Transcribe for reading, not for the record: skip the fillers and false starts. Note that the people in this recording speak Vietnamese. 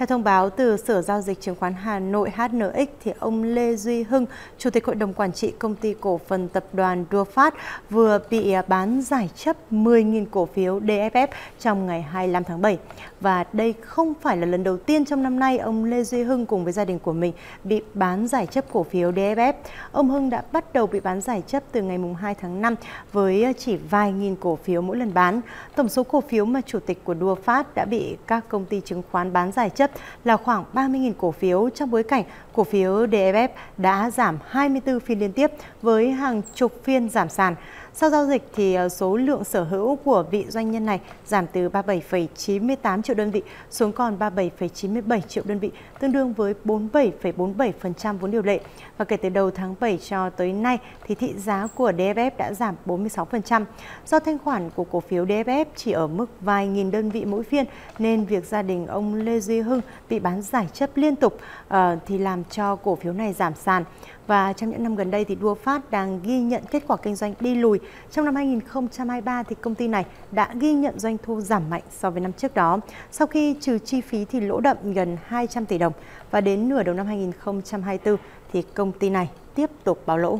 Theo thông báo từ Sở Giao dịch Chứng khoán Hà Nội HNX, thì ông Lê Duy Hưng, Chủ tịch Hội đồng Quản trị Công ty Cổ phần Tập đoàn Đua Phát, vừa bị bán giải chấp 10.000 cổ phiếu DFF trong ngày 25 tháng 7. Và đây không phải là lần đầu tiên trong năm nay ông Lê Duy Hưng cùng với gia đình của mình bị bán giải chấp cổ phiếu DFF. Ông Hưng đã bắt đầu bị bán giải chấp từ ngày 2 tháng 5 với chỉ vài nghìn cổ phiếu mỗi lần bán. Tổng số cổ phiếu mà Chủ tịch của Đua Phát đã bị các công ty chứng khoán bán giải chấp là khoảng 30.000 cổ phiếu, trong bối cảnh cổ phiếu DFF đã giảm 24 phiên liên tiếp với hàng chục phiên giảm sàn. Sau giao dịch thì số lượng sở hữu của vị doanh nhân này giảm từ 37,98 triệu đơn vị xuống còn 37,97 triệu đơn vị, tương đương với 47,47% vốn điều lệ. Và kể từ đầu tháng 7 cho tới nay thì thị giá của DFF đã giảm 46%. Do thanh khoản của cổ phiếu DFF chỉ ở mức vài nghìn đơn vị mỗi phiên nên việc gia đình ông Lê Duy Hưng bị bán giải chấp liên tục thì làm cho cổ phiếu này giảm sàn. Và trong những năm gần đây thì Đua Phát đang ghi nhận kết quả kinh doanh đi lùi. Trong năm 2023 thì công ty này đã ghi nhận doanh thu giảm mạnh so với năm trước đó. Sau khi trừ chi phí thì lỗ đậm gần 200 tỷ đồng và đến nửa đầu năm 2024 thì công ty này tiếp tục báo lỗ.